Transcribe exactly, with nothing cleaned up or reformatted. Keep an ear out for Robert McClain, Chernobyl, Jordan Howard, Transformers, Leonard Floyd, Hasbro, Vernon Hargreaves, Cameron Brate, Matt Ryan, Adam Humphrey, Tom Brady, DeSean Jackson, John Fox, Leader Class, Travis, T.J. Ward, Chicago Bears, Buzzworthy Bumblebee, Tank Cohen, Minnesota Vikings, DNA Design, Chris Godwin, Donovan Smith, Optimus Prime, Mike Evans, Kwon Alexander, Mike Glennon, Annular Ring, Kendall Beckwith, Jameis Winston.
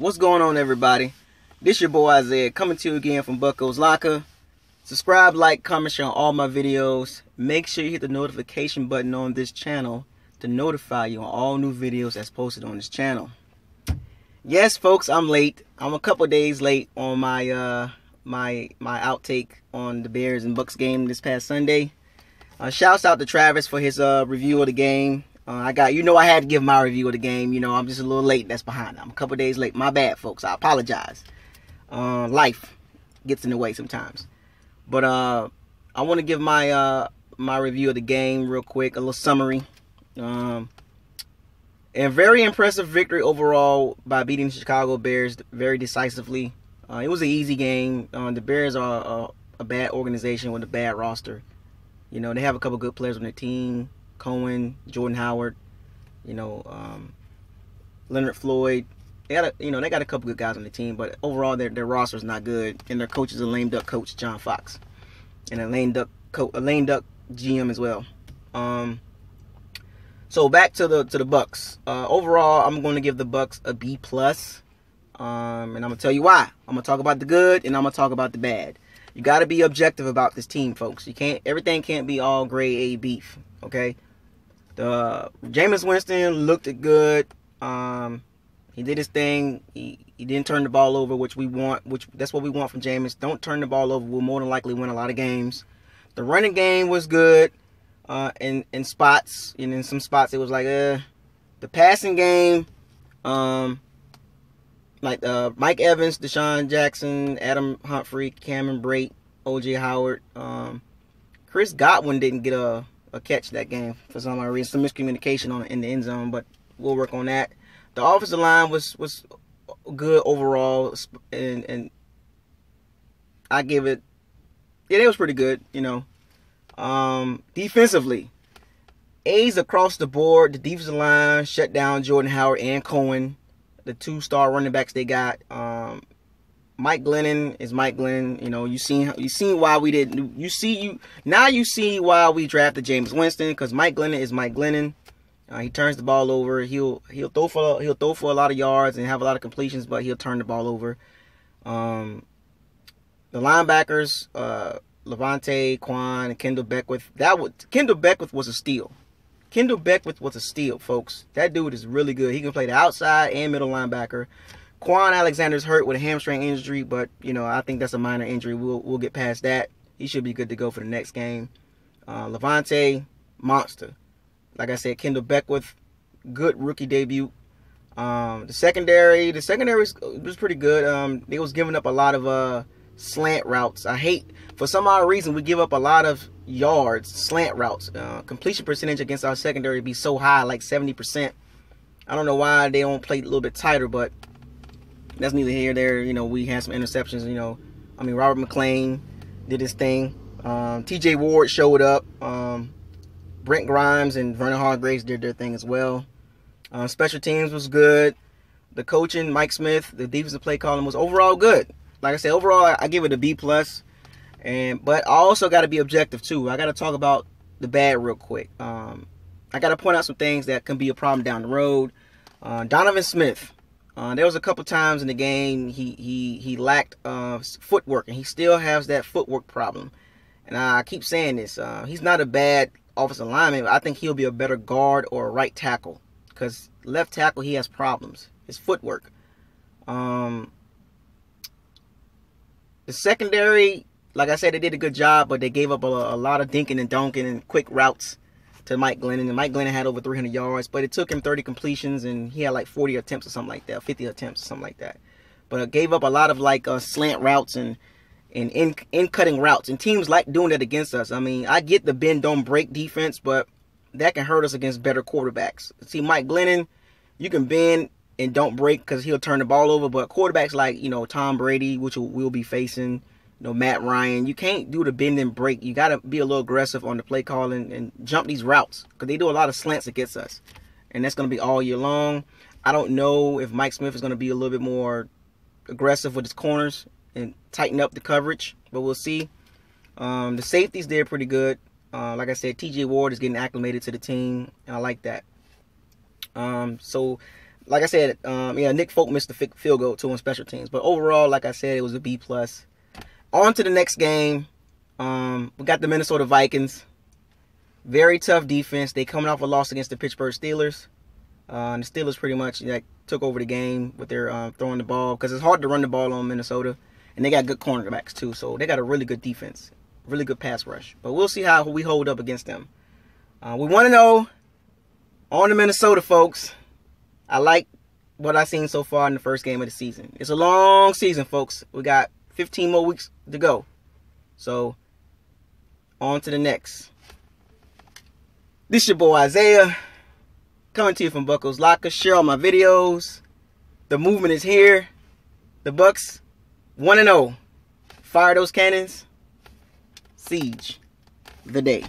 What's going on, everybody? This your boy Isaiah coming to you again from Bucko's Locker. Subscribe, like, comment, share on all my videos. Make sure you hit the notification button on this channel to notify you on all new videos that's posted on this channel. Yes, folks, I'm late. I'm a couple days late on my uh my my outtake on the Bears and Bucks game this past Sunday. Uh, shouts out to Travis for his uh review of the game. Uh, I got, you know, I had to give my review of the game. You know, I'm just a little late. That's behind. I'm a couple days late. My bad, folks. I apologize. Uh, life gets in the way sometimes. But uh, I want to give my uh, my review of the game real quick, a little summary. Um, a very impressive victory overall by beating the Chicago Bears very decisively. Uh, it was an easy game. Uh, the Bears are a, a bad organization with a bad roster. You know, they have a couple good players on their team. Cohen, Jordan Howard, you know, um, Leonard Floyd. They got a, you know, they got a couple good guys on the team, but overall their their roster is not good, and their coach is a lame duck coach, John Fox, and a lame duck co a lame duck G M as well. Um, so back to the to the Bucks. Uh, overall, I'm going to give the Bucks a B plus, um, and I'm gonna tell you why. I'm gonna talk about the good and I'm gonna talk about the bad. You got to be objective about this team, folks. You can't everything can't be all grade A beef, okay? Uh, Jameis Winston looked good. Um, he did his thing. He, he didn't turn the ball over, which we want. Which that's what we want from Jameis. Don't turn the ball over. We'll more than likely win a lot of games. The running game was good uh, in in spots, and in some spots it was like uh, the passing game. Um, like uh, Mike Evans, DeSean Jackson, Adam Humphrey, Cameron Brate, O J Howard, um, Chris Godwin didn't get a. A catch that game for some reason, some miscommunication on in the end zone, but we'll work on that. The offensive line was was good overall, and and I give it, yeah, it was pretty good, you know. Um, defensively, A's across the board. The defensive line shut down Jordan Howard and Cohen, the two-star running backs they got. Um, Mike Glennon is Mike Glennon. You know, you seen you seen why we didn't. You see you now. You see why we drafted Jameis Winston, because Mike Glennon is Mike Glennon. Uh, he turns the ball over. He'll he'll throw for he'll throw for a lot of yards and have a lot of completions, but he'll turn the ball over. Um, the linebackers, uh, Levante, Quan, and Kendall Beckwith. That was Kendall Beckwith was a steal. Kendall Beckwith was a steal, folks. That dude is really good. He can play the outside and middle linebacker. Quan Alexander's hurt with a hamstring injury, but, you know, I think that's a minor injury. We'll, we'll get past that. He should be good to go for the next game. Uh, Levante, monster. Like I said, Kendall Beckwith, good rookie debut. Um, the secondary, the secondary was, was pretty good. Um, they was giving up a lot of uh, slant routes. I hate, for some odd reason, we give up a lot of yards, slant routes. Uh, completion percentage against our secondary be so high, like seventy percent. I don't know why they don't play a little bit tighter, but that's neither here nor there. You know, we had some interceptions. You know, I mean, Robert McClain did his thing. Um, T J Ward showed up. Um, Brent Grimes and Vernon Hargreaves did their thing as well. Uh, special teams was good. The coaching, Mike Smith, the defensive play calling was overall good. Like I said, overall, I, I give it a B plus. And but I also got to be objective too. I got to talk about the bad real quick. Um, I got to point out some things that can be a problem down the road. Uh, Donovan Smith. Uh, there was a couple times in the game he he he lacked uh, footwork, and he still has that footwork problem. And I keep saying this: uh, he's not a bad offensive lineman, but I think he'll be a better guard or a right tackle, because left tackle he has problems. His footwork. Um, the secondary, like I said, they did a good job, but they gave up a, a lot of dinking and donking and quick routes to Mike Glennon, and Mike Glennon had over three hundred yards, but it took him thirty completions, and he had like forty attempts or something like that, fifty attempts or something like that. But it gave up a lot of like uh, slant routes and and in in cutting routes, and teams like doing that against us. I mean, I get the bend don't break defense, but that can hurt us against better quarterbacks. See, Mike Glennon, you can bend and don't break because he'll turn the ball over, but quarterbacks like, you know, Tom Brady, which we'll be facing, you know, Matt Ryan, you can't do the bend and break. You got to be a little aggressive on the play call and, and jump these routes, because they do a lot of slants against us, and that's going to be all year long. I don't know if Mike Smith is going to be a little bit more aggressive with his corners and tighten up the coverage, but we'll see. Um, the safeties there pretty good. Uh, like I said, T J Ward is getting acclimated to the team, and I like that. Um, so like I said, um, yeah, Nick Folk missed the field goal too on special teams. But overall, like I said, it was a B plus. On to the next game. Um, we got the Minnesota Vikings. Very tough defense. They coming off a loss against the Pittsburgh Steelers. Uh, and the Steelers pretty much like, took over the game with their uh, throwing the ball, because it's hard to run the ball on Minnesota. And they got good cornerbacks too, so they got a really good defense. Really good pass rush. But we'll see how we hold up against them. Uh, we want to know on the Minnesota folks. I like what I've seen so far in the first game of the season. It's a long season, folks. We got fifteen more weeks to go. So, on to the next. This your boy Isaiah, coming to you from Bucko's Locker. Share all my videos. The movement is here. The Bucks, one and oh. Fire those cannons. Siege the day.